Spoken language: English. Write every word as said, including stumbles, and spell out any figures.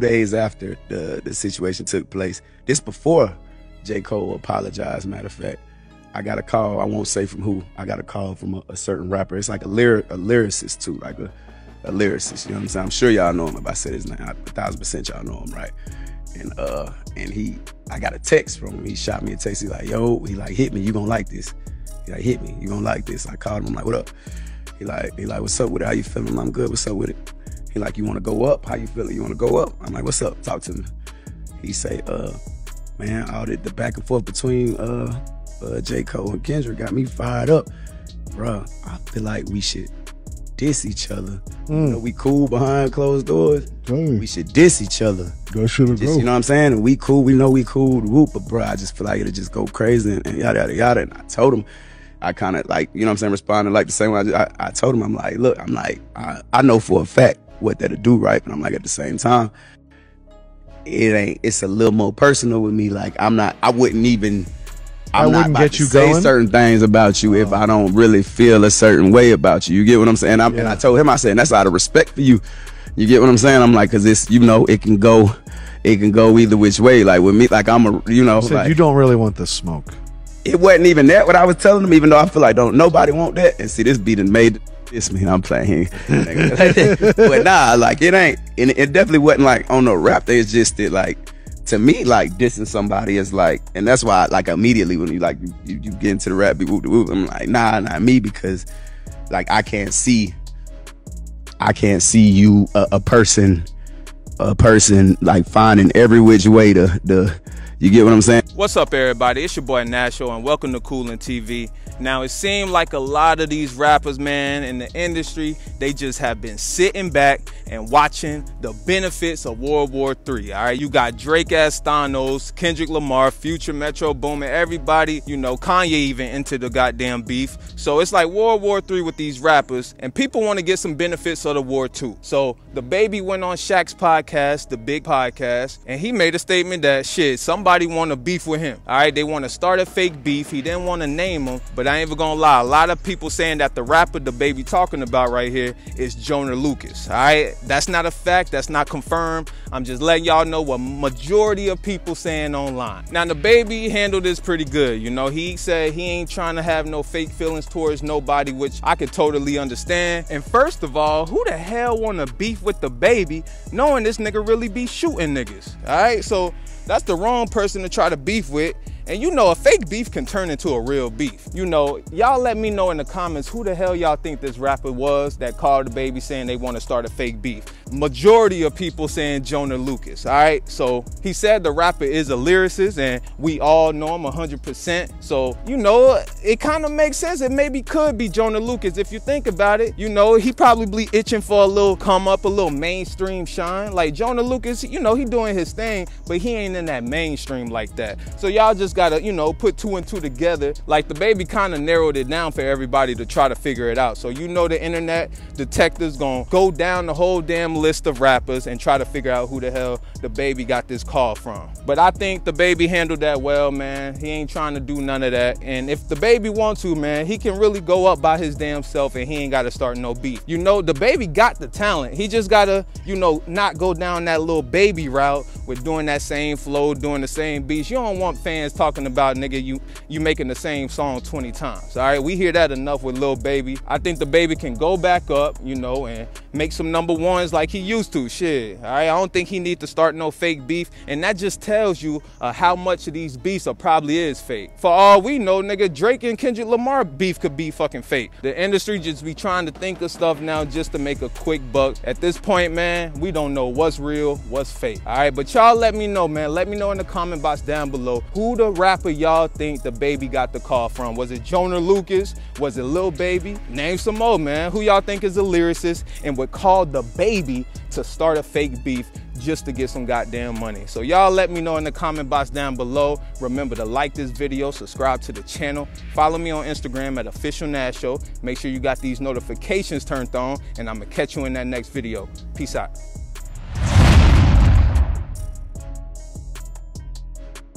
two days after the, the situation took place. This before J. Cole apologized, matter of fact. I got a call, I won't say from who, I got a call from a, a certain rapper. It's like a, lyric, a lyricist too, like a, a lyricist, you know what I'm saying? I'm sure y'all know him if I said his name, I, a thousand percent y'all know him, right? And uh, and he, I got a text from him, he shot me a text, he like, yo, he like, hit me, you gonna like this. He like, hit me, you gonna like this. I called him, I'm like, what up? He like, he like, what's up with it, how you feeling? I'm good, what's up with it? He like, you wanna go up, how you feeling, you wanna go up? I'm like, what's up, talk to me. He say, uh, man, all the, the back and forth between uh, Uh, J. Cole and Kendrick got me fired up. Bruh, I feel like we should diss each other. Mm. You know, we cool behind closed doors. Dang. We should diss each other. That should have gone. You know what I'm saying? And we cool, we know we cool, whoop, but bruh, I just feel like it'll just go crazy and, and yada, yada, yada. And I told him, I kind of like, you know what I'm saying, responded like the same way. I, just, I, I told him, I'm like, look, I'm like, I, I know for a fact what that'll do, right? But I'm like, at the same time, it ain't, it's a little more personal with me. Like, I'm not, I wouldn't even, I'm I wouldn't not about get you to say going. certain things about you oh. if I don't really feel a certain way about you. You get what I'm saying? I'm, yeah. And I told him, I said, and that's out of respect for you. You get what I'm saying? I'm like, cause it's, you know, it can go, it can go either which way. Like with me, like I'm a, you know, you, like, you don't really want the smoke. It wasn't even that what I was telling him, even though I feel like don't nobody want that. And see, this beat and made this man I'm playing here. But nah, like it ain't, and it definitely wasn't like on no rap. They just did like. To me, like dissing somebody is like, and that's why, I, like, immediately when you like you, you get into the rap, be whoop, whoop, I'm like, nah, not me, because, like, I can't see, I can't see you a, a person, a person like finding every which way to the, you get what I'm saying? What's up, everybody? It's your boy Nasho, and welcome to Coolin' T V. Now, it seemed like a lot of these rappers, man, in the industry, they just have been sitting back and watching the benefits of World War Three, all right? You got Drake as Thanos, Kendrick Lamar, Future, Metro Boomin, everybody, you know, Kanye even into the goddamn beef. So it's like World War Three with these rappers, and people want to get some benefits of the war too. So DaBaby went on Shaq's podcast, the big podcast, and he made a statement that, shit, somebody want to beef with him, all right? They want to start a fake beef. He didn't want to name him, but I ain't even gonna lie, a lot of people saying that the rapper DaBaby talking about right here is Joyner Lucas, all right? That's not a fact, that's not confirmed. I'm just letting y'all know what majority of people saying online. Now, DaBaby handled this pretty good, you know? He said he ain't trying to have no fake feelings towards nobody, which I could totally understand. And first of all, who the hell wanna beef with DaBaby knowing this nigga really be shooting niggas, all right? So that's the wrong person to try to beef with. And you know, a fake beef can turn into a real beef. You know, y'all let me know in the comments who the hell y'all think this rapper was that called DaBaby saying they want to start a fake beef. Majority of people saying Joyner Lucas, all right? So he said the rapper is a lyricist and we all know him one hundred percent. So, you know, it kind of makes sense. It maybe could be Joyner Lucas if you think about it. You know, he probably itching for a little come up, a little mainstream shine. Like Joyner Lucas, you know, he doing his thing, but he ain't in that mainstream like that. So y'all just gotta, you know, put two and two together. Like DaBaby kind of narrowed it down for everybody to try to figure it out. So you know the internet detectives gonna go down the whole damn list of rappers and try to figure out who the hell DaBaby got this call from. But I think DaBaby handled that well, man. He ain't trying to do none of that. And if DaBaby wants to, man, he can really go up by his damn self and he ain't gotta start no beef. You know, DaBaby got the talent. He just gotta, you know, not go down that little baby route with doing that same flow, doing the same beats. You don't want fans talking Talking about, nigga, you you making the same song twenty times. All right, we hear that enough with Lil Baby. I think DaBaby can go back up, you know, and make some number ones like he used to. Shit, all right, I don't think he need to start no fake beef, and that just tells you uh, how much of these beefs are probably is fake. For all we know, nigga, Drake and Kendrick Lamar beef could be fucking fake. The industry just be trying to think of stuff now just to make a quick buck. At this point, man, we don't know what's real, what's fake. All right, but y'all let me know, man. Let me know in the comment box down below who the rapper y'all think DaBaby got the call from. Was it Joyner Lucas? Was it Lil Baby? Name some more, man. Who y'all think is a lyricist and would call DaBaby to start a fake beef just to get some goddamn money? So y'all let me know in the comment box down below. Remember to like this video, subscribe to the channel, follow me on Instagram at Official Nasho. Make sure you got these notifications turned on, and I'm gonna catch you in that next video. Peace out.